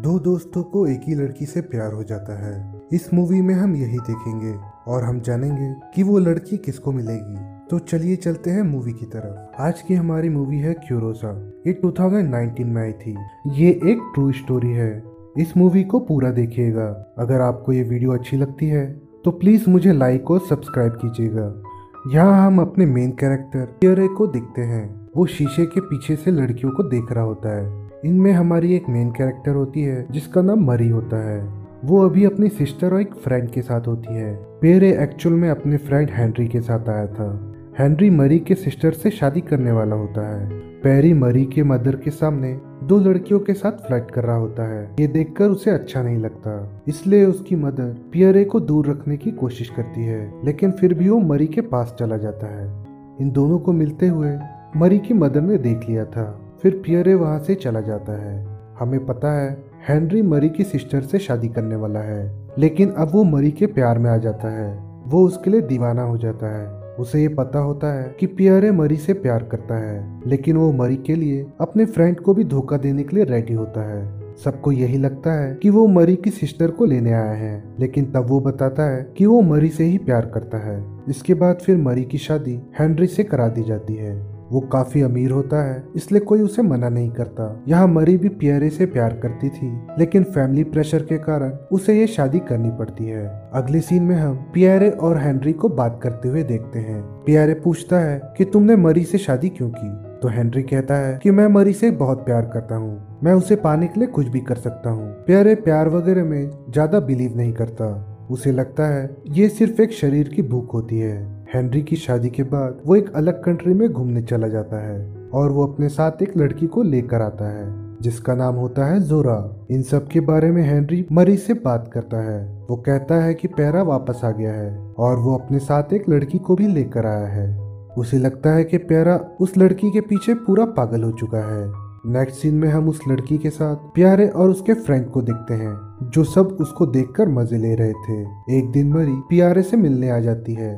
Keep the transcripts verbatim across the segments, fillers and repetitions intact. दो दोस्तों को एक ही लड़की से प्यार हो जाता है। इस मूवी में हम यही देखेंगे और हम जानेंगे कि वो लड़की किसको मिलेगी। तो चलिए चलते हैं मूवी की तरफ। आज की हमारी मूवी है क्यूरोसा। ये दो हज़ार उन्नीस में आई थी। ये एक ट्रू स्टोरी है। इस मूवी को पूरा देखिएगा। अगर आपको ये वीडियो अच्छी लगती है तो प्लीज मुझे लाइक और सब्सक्राइब कीजिएगा। यहाँ हम अपने मेन कैरेक्टर क्यूरे को देखते हैं। वो शीशे के पीछे से लड़कियों को देख रहा होता है। इनमें हमारी एक मेन कैरेक्टर होती है जिसका नाम मरी होता है। वो अभी अपनी सिस्टर और एक फ्रेंड के साथ होती है। पेरे एक्चुअल में अपने फ्रेंड हेनरी के साथ आया था। हेनरी मरी के सिस्टर से शादी करने वाला होता है। पेरी मरी के मदर के सामने दो लड़कियों के साथ फ्लर्ट कर रहा होता है। ये देखकर उसे अच्छा नहीं लगता, इसलिए उसकी मदर पियरे को दूर रखने की कोशिश करती है, लेकिन फिर भी वो मरी के पास चला जाता है। इन दोनों को मिलते हुए मरी की मदर ने देख लिया था। फिर पियरे वहाँ से चला जाता है। हमें पता है हेनरी मरी की सिस्टर से शादी करने वाला है, लेकिन अब वो मरी के प्यार में आ जाता है। वो उसके लिए दीवाना हो जाता है। उसे ये पता होता है कि पियरे मरी से प्यार करता है, लेकिन वो मरी के लिए अपने फ्रेंड को भी धोखा देने के लिए रेडी होता है। सबको यही लगता है कि वो मरी की सिस्टर को लेने आया है, लेकिन तब वो बताता है कि वो मरी से ही प्यार करता है। इसके बाद फिर मरी की शादी हेनरी से करा दी जाती है। वो काफी अमीर होता है, इसलिए कोई उसे मना नहीं करता। यहाँ मरी भी पियरे से प्यार करती थी, लेकिन फैमिली प्रेशर के कारण उसे ये शादी करनी पड़ती है। अगले सीन में हम पियरे और हेनरी को बात करते हुए देखते हैं। पियरे पूछता है कि तुमने मरी से शादी क्यों की? तो हेनरी कहता है कि मैं मरी से बहुत प्यार करता हूँ, मैं उसे पाने के लिए कुछ भी कर सकता हूँ। पियरे प्यार वगैरह में ज्यादा बिलीव नहीं करता। उसे लगता है ये सिर्फ एक शरीर की भूख होती है। हेनरी की शादी के बाद वो एक अलग कंट्री में घूमने चला जाता है और वो अपने साथ एक लड़की को लेकर आता है जिसका नाम होता है जोरा। इन सब के बारे में हेनरी मरी से बात करता है। वो कहता है कि पेरा वापस आ गया है और वो अपने साथ एक लड़की को भी लेकर आया है। उसे लगता है कि पेरा उस लड़की के पीछे पूरा पागल हो चुका है। नेक्स्ट सीन में हम उस लड़की के साथ प्यारे और उसके फ्रेंड को देखते हैं जो सब उसको देखकर मजे ले रहे थे। एक दिन मरी प्यारे से मिलने आ जाती है।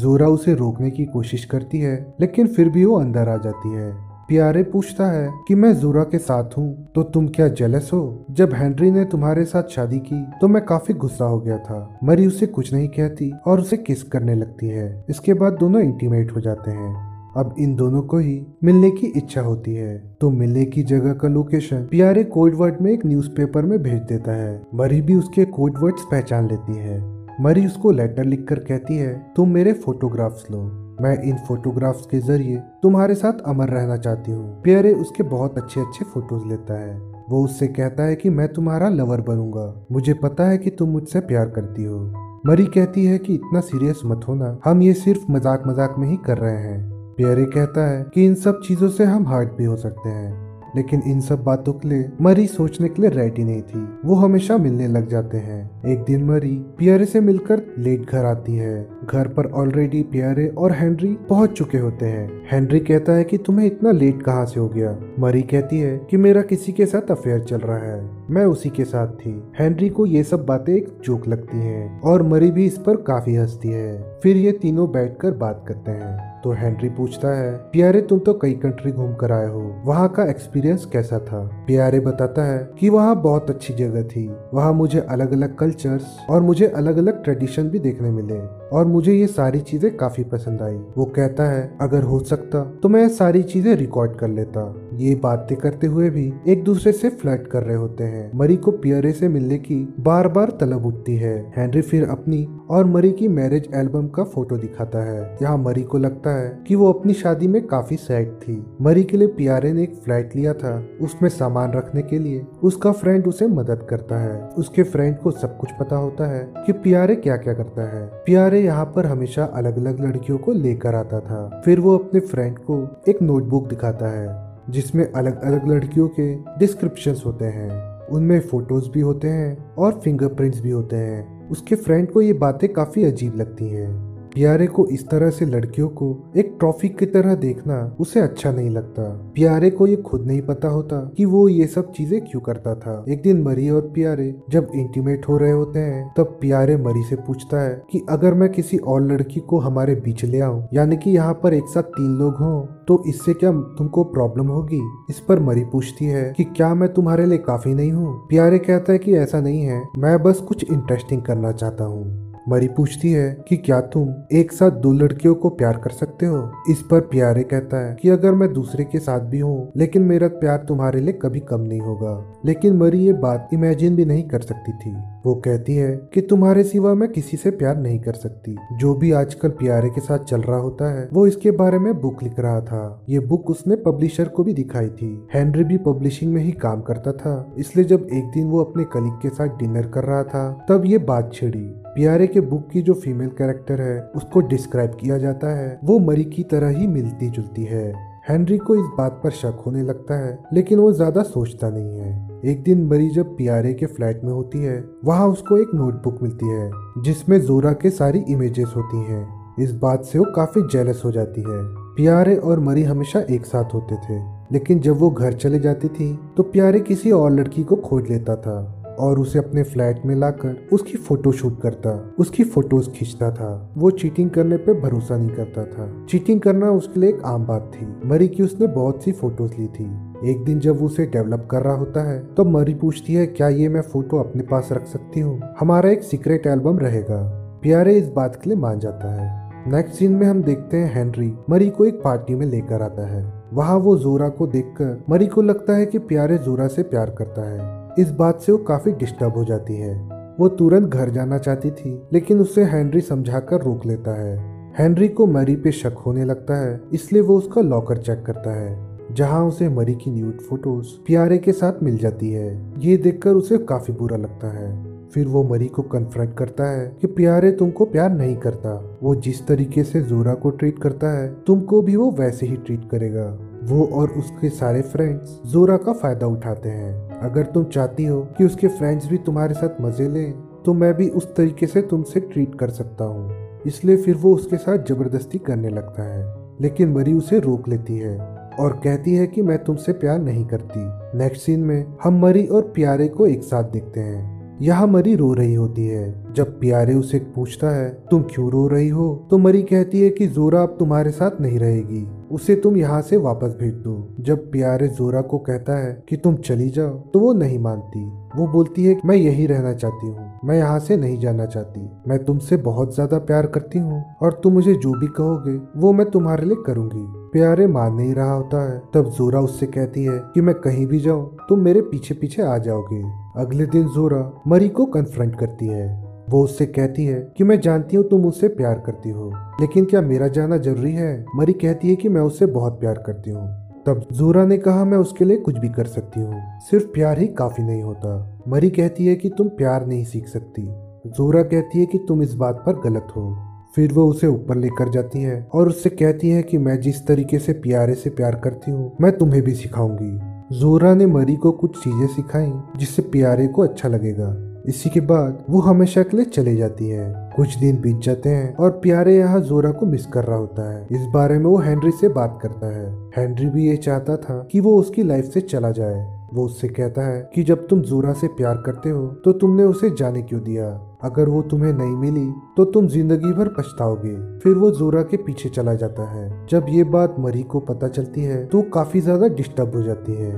जोरा उसे रोकने की कोशिश करती है, लेकिन फिर भी वो अंदर आ जाती है। पियरे पूछता है कि मैं जोरा के साथ हूँ, तो तुम क्या जेलस हो? जब हेनरी ने तुम्हारे साथ शादी की तो मैं काफी गुस्सा हो गया था। मरी उसे कुछ नहीं कहती और उसे किस करने लगती है। इसके बाद दोनों इंटीमेट हो जाते हैं। अब इन दोनों को ही मिलने की इच्छा होती है, तो मिलने की जगह का लोकेशन पियरे कोड वर्ड में एक न्यूज़पेपर में भेज देता है। मरी भी उसके कोड वर्ड्स पहचान लेती है। मरी उसको लेटर लिखकर कहती है, तुम मेरे फोटोग्राफ्स लो, मैं इन फोटोग्राफ्स के जरिए तुम्हारे साथ अमर रहना चाहती हूँ। पियरे उसके बहुत अच्छे अच्छे फोटोज लेता है। वो उससे कहता है कि मैं तुम्हारा लवर बनूंगा, मुझे पता है कि तुम मुझसे प्यार करती हो। मरी कहती है कि इतना सीरियस मत होना, हम ये सिर्फ मजाक मजाक में ही कर रहे हैं। पियरे कहता है कि इन सब चीजों से हम हर्ट भी हो सकते हैं, लेकिन इन सब बातों के लिए मरी सोचने के लिए रेडी नहीं थी। वो हमेशा मिलने लग जाते हैं। एक दिन मरी पियरे से मिलकर लेट घर आती है। घर पर ऑलरेडी पियरे और हेनरी पहुंच चुके होते हैं। हेनरी कहता है कि तुम्हें इतना लेट कहाँ से हो गया? मरी कहती है कि मेरा किसी के साथ अफेयर चल रहा है, मैं उसी के साथ थी। हेनरी को ये सब बातें एक जोक लगती हैं और मरी भी इस पर काफी हंसती है। फिर ये तीनों बैठकर बात करते हैं। तो हेनरी पूछता है, पियरे तुम तो कई कंट्री घूम कर आए हो, वहाँ का एक्सपीरियंस कैसा था? पियरे बताता है कि वहाँ बहुत अच्छी जगह थी, वहाँ मुझे अलग अलग कल्चर्स और मुझे अलग अलग ट्रेडिशन भी देखने मिले और मुझे ये सारी चीजें काफी पसंद आई। वो कहता है अगर हो सकता तो मैं सारी चीजें रिकॉर्ड कर लेता। ये बातें करते हुए भी एक दूसरे से फ्लर्ट कर रहे होते हैं। मरी को पियरे से मिलने की बार बार तलब उठती है। हेनरी फिर अपनी और मरी की मैरिज एल्बम का फोटो दिखाता है। यहाँ मरी को लगता है कि वो अपनी शादी में काफी सैड थी। मरी के लिए पियरे ने एक फ्लैट लिया था, उसमें सामान रखने के लिए उसका फ्रेंड उसे मदद करता है। उसके फ्रेंड को सब कुछ पता होता है कि पियरे क्या क्या करता है। पियरे यहाँ पर हमेशा अलग अलग लड़कियों को लेकर आता था। फिर वो अपने फ्रेंड को एक नोटबुक दिखाता है जिसमें अलग अलग लड़कियों के डिस्क्रिप्शंस होते हैं, उनमें फोटोज भी होते हैं और फिंगरप्रिंट्स भी होते हैं। उसके फ्रेंड को ये बातें काफी अजीब लगती हैं। प्यारे को इस तरह से लड़कियों को एक ट्रॉफी की तरह देखना उसे अच्छा नहीं लगता। प्यारे को ये खुद नहीं पता होता कि वो ये सब चीजें क्यों करता था। एक दिन मरी और प्यारे जब इंटीमेट हो रहे होते हैं तब प्यारे मरी से पूछता है कि अगर मैं किसी और लड़की को हमारे बीच ले आऊं, यानी कि यहाँ पर एक साथ तीन लोग हों, तो इससे क्या तुमको प्रॉब्लम होगी। इस पर मरी पूछती है कि क्या मैं तुम्हारे लिए काफी नहीं हूँ। प्यारे कहता है कि ऐसा नहीं है, मैं बस कुछ इंटरेस्टिंग करना चाहता हूँ। मरी पूछती है कि क्या तुम एक साथ दो लड़कियों को प्यार कर सकते हो। इस पर प्यारे कहता है कि अगर मैं दूसरे के साथ भी हूँ लेकिन मेरा प्यार तुम्हारे लिए कभी कम नहीं होगा। लेकिन मरी ये बात इमेजिन भी नहीं कर सकती थी। वो कहती है कि तुम्हारे सिवा मैं किसी से प्यार नहीं कर सकती। जो भी आजकल प्यारे के साथ चल रहा होता है वो इसके बारे में बुक लिख रहा था। ये बुक उसने पब्लिशर को भी दिखाई थी। हेनरी भी पब्लिशिंग में ही काम करता था, इसलिए जब एक दिन वो अपने कलीग के साथ डिनर कर रहा था तब ये बात छिड़ी। प्यारे के बुक की जो फीमेल कैरेक्टर है उसको डिस्क्राइब किया जाता है, वो मरी की तरह ही मिलती जुलती है। हेनरी को इस बात पर शक होने लगता है लेकिन वो ज्यादा सोचता नहीं है। एक दिन मरी जब प्यारे के फ्लैट में होती है वहाँ उसको एक नोटबुक मिलती है जिसमें जोरा के सारी इमेजेस होती हैं। इस बात से वो काफी जेलस हो जाती है। प्यारे और मरी हमेशा एक साथ होते थे, लेकिन जब वो घर चले जाती थी तो प्यारे किसी और लड़की को खोज लेता था और उसे अपने फ्लैट में लाकर उसकी फोटो शूट करता, उसकी फोटोज खींचता था। वो चीटिंग करने पे भरोसा नहीं करता था। चीटिंग करना उसके लिए एक आम बात थी। मरी की उसने बहुत सी फोटोज ली थी। एक दिन जब वो उसे डेवलप कर रहा होता है तो मरी पूछती है क्या ये मैं फोटो अपने पास रख सकती हूँ, हमारा एक सीक्रेट एल्बम रहेगा। प्यारे इस बात के लिए मान जाता है। नेक्स्ट सीन में हम देखते हैं हेनरी मरी को एक पार्टी में लेकर आता है। वहाँ वो जोरा को देखकर मरी को लगता है कि प्यारे जोरा से प्यार करता है। इस बात से वो काफी डिस्टर्ब हो जाती है। वो तुरंत घर जाना चाहती थी लेकिन उसे हेनरी समझाकर रोक लेता है। हेनरी को मरी पे शक होने लगता है, इसलिए वो उसका लॉकर चेक करता है जहां उसे मरी की न्यूड फोटोज प्यारे के साथ मिल जाती है। ये देखकर उसे काफी बुरा लगता है। फिर वो मरी को कन्फ्रंट करता है कि प्यारे तुमको प्यार नहीं करता। वो जिस तरीके से जोरा को ट्रीट करता है तुमको भी वो वैसे ही ट्रीट करेगा। वो और उसके सारे फ्रेंड्स जोरा का फायदा उठाते हैं। अगर तुम चाहती हो कि उसके फ्रेंड्स भी तुम्हारे साथ मजे लें तो मैं भी उस तरीके से तुमसे ट्रीट कर सकता हूँ। इसलिए फिर वो उसके साथ जबरदस्ती करने लगता है, लेकिन मरी उसे रोक लेती है और कहती है कि मैं तुमसे प्यार नहीं करती। नेक्स्ट सीन में हम मरी और प्यारे को एक साथ देखते हैं। यहाँ मरी रो रही होती है। जब प्यारे उसे पूछता है तुम क्यों रो रही हो, तो मरी कहती है कि जोरा अब तुम्हारे साथ नहीं रहेगी, उसे तुम यहाँ से वापस भेज दो। जब प्यारे जोरा को कहता है कि तुम चली जाओ तो वो नहीं मानती। वो बोलती है मैं यही रहना चाहती हूँ, मैं यहाँ से नहीं जाना चाहती। मैं तुमसे बहुत ज्यादा प्यार करती हूँ और तुम मुझे जो भी कहोगे वो मैं तुम्हारे लिए करूँगी। प्यारे मान नहीं रहा होता है। तब जोरा उससे कहती है कि मैं कहीं भी जाऊँ तुम मेरे पीछे पीछे आ जाओगे। अगले दिन जोरा मरी को कन्फ्रंट करती है। वो उससे कहती है कि मैं जानती हूँ तुम उससे प्यार करती हो, लेकिन क्या मेरा जाना जरूरी है। मरी कहती है कि मैं उससे बहुत प्यार करती हूँ। तब जोरा ने कहा मैं उसके लिए कुछ भी कर सकती हूँ, सिर्फ प्यार ही काफी नहीं होता। मरी कहती है कि तुम प्यार नहीं सीख सकती। जोरा कहती है कि तुम इस बात पर गलत हो। फिर वो उसे ऊपर लेकर जाती है और उससे कहती है कि मैं जिस तरीके से प्यारे से प्यार करती हूँ मैं तुम्हें भी सिखाऊंगी। जोरा ने मरी को कुछ चीजें सिखाई जिससे प्यारे को अच्छा लगेगा। इसी के बाद वो हमेशा के लिए चले जाती है। कुछ दिन बीत जाते हैं और प्यारे यहाँ जोरा को मिस कर रहा होता है। इस बारे में वो हेनरी से बात करता है। हेनरी भी ये चाहता था कि वो उसकी लाइफ से चला जाए। वो उससे कहता है कि जब तुम जोरा से प्यार करते हो तो तुमने उसे जाने क्यों दिया। अगर वो तुम्हें नहीं मिली तो तुम जिंदगी भर पछताओगे। फिर वो जोरा के पीछे चला जाता है। जब ये बात मरी को पता चलती है तो काफी ज्यादा डिस्टर्ब हो जाती है।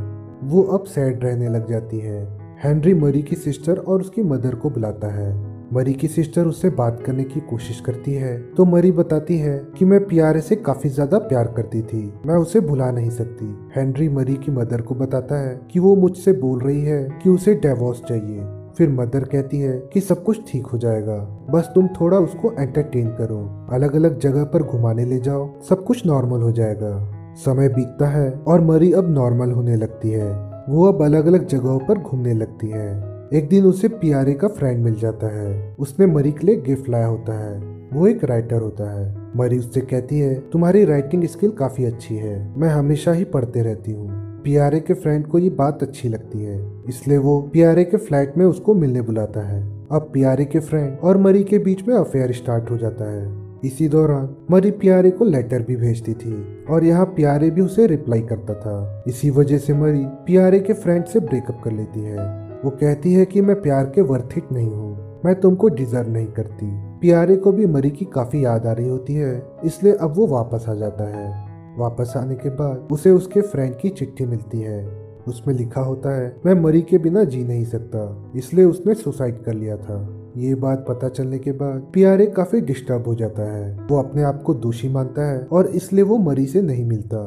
वो अब सैड रहने लग जाती है। हेनरी मरी की सिस्टर और उसकी मदर को बुलाता है। मरी की सिस्टर उससे बात करने की कोशिश करती है तो मरी बताती है कि मैं प्यारे से काफी ज्यादा प्यार करती थी, मैं उसे भुला नहीं सकती। हेनरी मरी की मदर को बताता है कि वो मुझसे बोल रही है कि उसे डिवोर्स चाहिए। फिर मदर कहती है कि सब कुछ ठीक हो जाएगा, बस तुम थोड़ा उसको एंटरटेन करो, अलग अलग जगह पर घुमाने ले जाओ, सब कुछ नॉर्मल हो जाएगा। समय बीतता है और मरी अब नॉर्मल होने लगती है। वो अब अलग अलग जगहों पर घूमने लगती है। एक दिन उसे प्यारे का फ्रेंड मिल जाता है। उसने मरी के लिए गिफ्ट लाया होता है। वो एक राइटर होता है। मरी उससे कहती है तुम्हारी राइटिंग स्किल काफी अच्छी है, मैं हमेशा ही पढ़ते रहती हूँ। प्यारे के फ्रेंड को ये बात अच्छी लगती है, इसलिए वो प्यारे के फ्लैट में उसको मिलने बुलाता है। अब प्यारे के फ्रेंड और मरी के बीच में अफेयर स्टार्ट हो जाता है। इसी दौरान मरी प्यारे को लेटर भी भेजती थी और यहाँ प्यारे भी उसे रिप्लाई करता था। इसी वजह से मरी प्यारे के फ्रेंड से ब्रेकअप कर लेती है। वो कहती है कि मैं प्यार के वर्थ इट नहीं हूँ, मैं तुमको डिजर्व नहीं करती। प्यारे को भी मरी की काफी याद आ रही होती है, इसलिए अब वो वापस आ जाता है। वापस आने के बाद उसे उसके फ्रेंड की चिट्ठी मिलती है। उसमें लिखा होता है मैं मरी के बिना जी नहीं सकता, इसलिए उसने सुसाइड कर लिया था। ये बात पता चलने के बाद प्यारे काफी डिस्टर्ब हो जाता है। वो अपने आप को दोषी मानता है और इसलिए वो मरी से नहीं मिलता।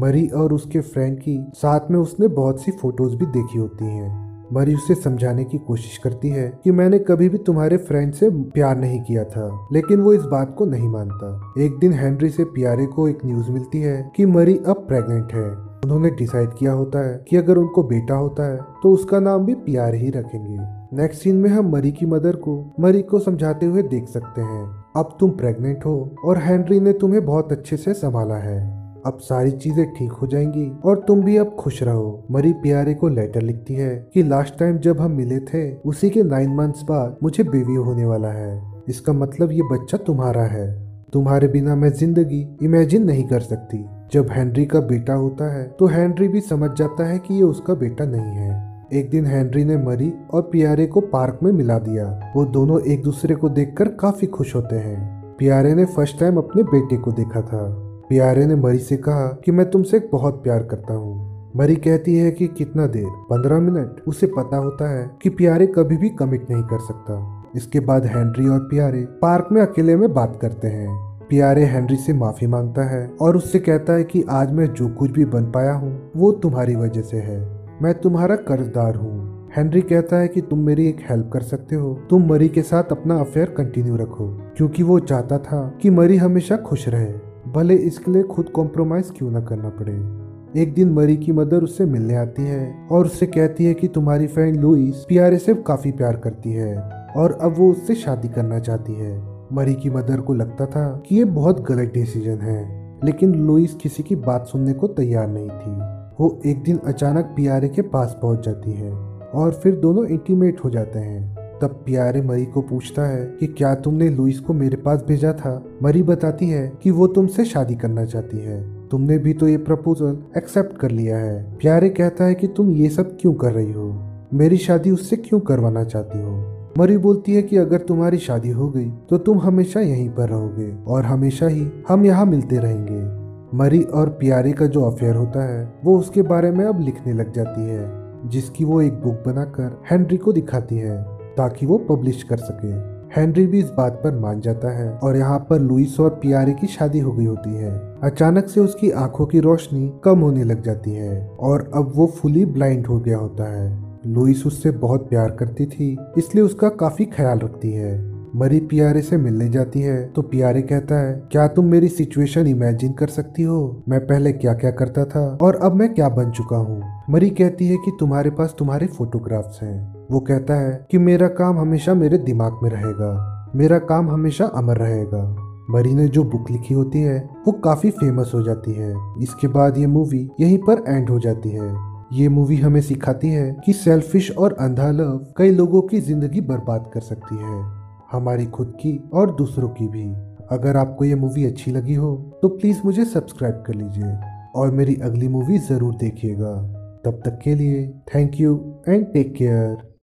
मरी और उसके फ्रेंड की साथ में उसने बहुत सी फोटोज भी देखी होती हैं। मरी उसे समझाने की कोशिश करती है कि मैंने कभी भी तुम्हारे फ्रेंड से प्यार नहीं किया था, लेकिन वो इस बात को नहीं मानता। एक दिन हेनरी से प्यारे को एक न्यूज मिलती है कि मरी अब प्रेग्नेंट है। उन्होंने डिसाइड किया होता है कि अगर उनको बेटा होता है तो उसका नाम भी प्यार ही रखेंगे। नेक्स्ट सीन में हम मरी की मदर को मरी को समझाते हुए देख सकते हैं, अब तुम प्रेग्नेंट हो और हेनरी ने तुम्हें बहुत अच्छे से संभाला है, अब सारी चीजें ठीक हो जाएंगी और तुम भी अब खुश रहो। मरी प्यारे को लेटर लिखती है कि लास्ट टाइम जब हम मिले थे उसी के नाइन मंथ्स बाद मुझे बेबी होने वाला है, इसका मतलब ये बच्चा तुम्हारा है, तुम्हारे बिना मैं जिंदगी इमेजिन नहीं कर सकती। जब हेनरी का बेटा होता है तो हेनरी भी समझ जाता है कि ये उसका बेटा नहीं है। एक दिन हेनरी ने मरी और प्यारे को पार्क में मिला दिया। वो दोनों एक दूसरे को देखकर काफी खुश होते हैं। प्यारे ने फर्स्ट टाइम अपने बेटे को देखा था। प्यारे ने मरी से कहा कि मैं तुमसे बहुत प्यार करता हूँ। मरी कहती है कि कितना देर, पंद्रह मिनट। उसे पता होता है कि प्यारे कभी भी कमिट नहीं कर सकता। इसके बाद हेनरी और प्यारे पार्क में अकेले में बात करते हैं। प्यारे हेनरी से माफी मांगता है और उससे कहता है कि आज मैं जो कुछ भी बन पाया हूँ वो तुम्हारी वजह से है, मैं तुम्हारा कर्जदार हूँ। हेनरी कहता है कि तुम मेरी एक हेल्प कर सकते हो, तुम मरी के साथ अपना अफेयर कंटिन्यू रखो, क्योंकि वो चाहता था कि मरी हमेशा खुश रहे, भले इसके लिए खुद कॉम्प्रोमाइज क्यों ना करना पड़े। एक दिन मरी की मदर उससे मिलने आती है और उससे कहती है कि तुम्हारी फ्रेंड लुईस प्यारे से काफी प्यार करती है और अब वो उससे शादी करना चाहती है। मरी की मदर को लगता था कि ये बहुत गलत डिसीजन है, लेकिन लुईस किसी की बात सुनने को तैयार नहीं थी। वो एक दिन अचानक प्यारे के पास पहुंच जाती है और फिर दोनों इंटीमेट हो जाते हैं। तब प्यारे मरी को पूछता है कि क्या तुमने लुईस को मेरे पास भेजा था। मरी बताती है कि वो तुमसे शादी करना चाहती है, तुमने भी तो ये प्रपोजल एक्सेप्ट कर लिया है। प्यारे कहता है कि तुम ये सब क्यों कर रही हो, मेरी शादी उससे क्यों करवाना चाहती हो। मरी बोलती है कि अगर तुम्हारी शादी हो गई तो तुम हमेशा यहीं पर रहोगे और हमेशा ही हम यहाँ मिलते रहेंगे। मरी और प्यारे का जो अफेयर होता है वो उसके बारे में अब लिखने लग जाती है, जिसकी वो एक बुक बनाकर हेनरी को दिखाती है ताकि वो पब्लिश कर सके। हेनरी भी इस बात पर मान जाता है और यहाँ पर लुईस और प्यारे की शादी हो गई होती है। अचानक से उसकी आंखों की रोशनी कम होने लग जाती है और अब वो फुली ब्लाइंड हो गया होता है। लुईस उससे बहुत प्यार करती थी, इसलिए उसका काफी ख्याल रखती है। मरी प्यारे से मिलने जाती है तो प्यारे कहता है क्या तुम मेरी सिचुएशन इमेजिन कर सकती हो, मैं पहले क्या क्या करता था और अब मैं क्या बन चुका हूँ। मरी कहती है कि तुम्हारे पास तुम्हारे फोटोग्राफ्स हैं। वो कहता है कि मेरा काम हमेशा मेरे दिमाग में रहेगा, मेरा काम हमेशा अमर रहेगा। मरी ने जो बुक लिखी होती है वो काफी फेमस हो जाती है। इसके बाद ये मूवी यहीं पर एंड हो जाती है। ये मूवी हमें सिखाती है कि सेल्फिश और अंधा लव कई लोगों की जिंदगी बर्बाद कर सकती है, हमारी खुद की और दूसरों की भी। अगर आपको ये मूवी अच्छी लगी हो तो प्लीज मुझे सब्सक्राइब कर लीजिए और मेरी अगली मूवी जरूर देखिएगा। तब तक के लिए thank you and take care.